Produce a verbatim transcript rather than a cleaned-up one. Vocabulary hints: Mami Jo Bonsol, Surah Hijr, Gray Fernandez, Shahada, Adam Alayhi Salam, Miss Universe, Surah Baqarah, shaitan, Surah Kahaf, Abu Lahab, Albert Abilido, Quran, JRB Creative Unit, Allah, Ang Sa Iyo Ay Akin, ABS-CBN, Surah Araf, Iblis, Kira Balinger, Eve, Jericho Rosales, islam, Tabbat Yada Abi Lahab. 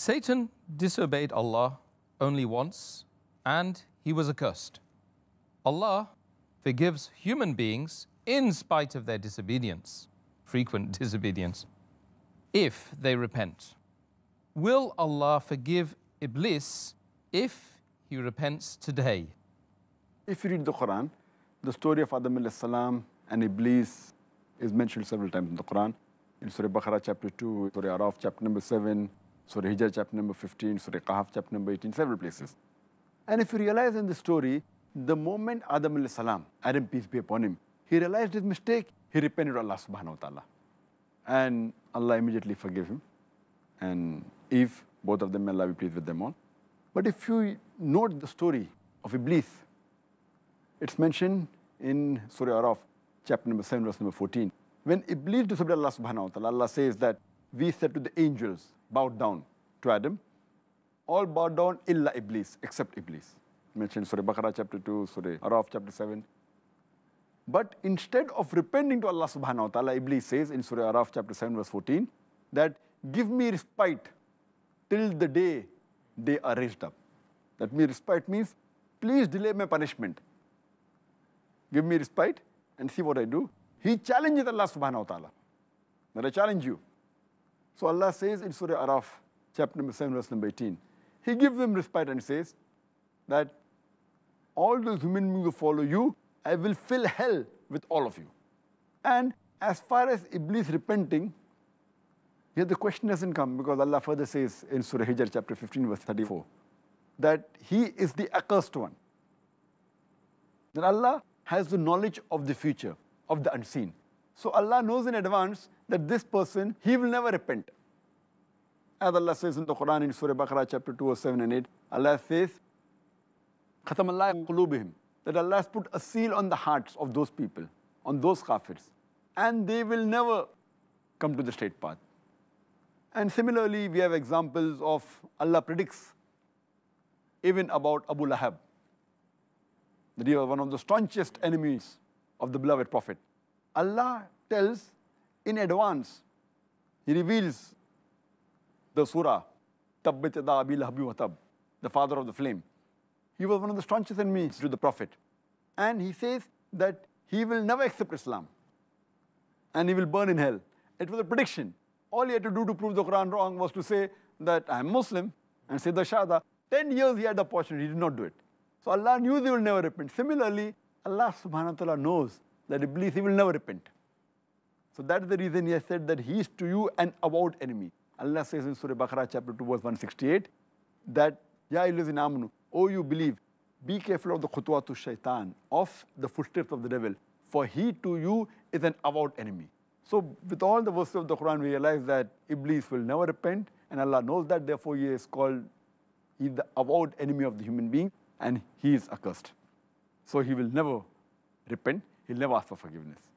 Satan disobeyed Allah only once, and he was accursed. Allah forgives human beings in spite of their disobedience, frequent disobedience, if they repent. Will Allah forgive Iblis if he repents today? If you read the Quran, the story of Adam Alayhi Salam and Iblis is mentioned several times in the Quran. In Surah Baqarah chapter two, Surah Araf chapter number seven, Surah Hijr chapter number fifteen, Surah Kahaf chapter number eighteen, several places. And if you realize in the story, the moment Adam Alayhi Salam, Adam peace be upon him, he realized his mistake, he repented to Allah subhanahu wa ta'ala. And Allah immediately forgave him. And Eve, both of them, may Allah be pleased with them all. But if you note the story of Iblis, it's mentioned in Surah Araf, chapter number seven, verse number fourteen. When Iblis disobeyed Allah subhanahu wa ta'ala, Allah says that, we said to the angels, bowed down to Adam. All bowed down, illa Iblis, except Iblis. Mentioned Surah Baqarah chapter two, Surah Araf chapter seven. But instead of repenting to Allah subhanahu wa ta'ala, Iblis says in Surah Araf chapter seven, verse fourteen, that give me respite till the day they are raised up. That means respite means, please delay my punishment. Give me respite and see what I do. He challenges Allah subhanahu wa ta'ala. That I challenge you. So Allah says in Surah Araf, chapter number seven, verse number eighteen, He gives them respite and says that all those human beings who follow you, I will fill hell with all of you. And as far as Iblis repenting, here the question hasn't come because Allah further says in Surah Hijr chapter fifteen, verse thirty-four, that He is the accursed one. That Allah has the knowledge of the future, of the unseen. So Allah knows in advance that this person, he will never repent. As Allah says in the Quran in Surah Baqarah chapter two, verse seven and eight, Allah says, Khatam Allah qulubihim, that Allah has put a seal on the hearts of those people, on those kafirs, and they will never come to the straight path. And similarly, we have examples of Allah predicts even about Abu Lahab, that he was one of the staunchest enemies of the beloved Prophet. Allah tells in advance, He reveals the surah, Tabbat Yada Abi Lahab, the father of the flame. He was one of the staunchest enemies to the Prophet. And He says that he will never accept Islam and he will burn in hell. It was a prediction. All he had to do to prove the Quran wrong was to say that I am Muslim and say the Shahada. Ten years he had the opportunity, he did not do it. So Allah knew they will never repent. Similarly, Allah subhanahu wa ta'ala knows that Iblis, he will never repent. So that is the reason He has said that He is to you an avowed enemy. Allah says in Surah Baqarah chapter two, verse one sixty-eight, that, Ya ayyuhallazina amanu, O you believe, be careful of the khutwatu shaitan, of the footsteps of the devil, for he to you is an avowed enemy. So with all the verses of the Quran, we realize that Iblis will never repent, and Allah knows that, therefore he is called, he is the avowed enemy of the human being, and he is accursed. So he will never repent, he'll never ask for forgiveness.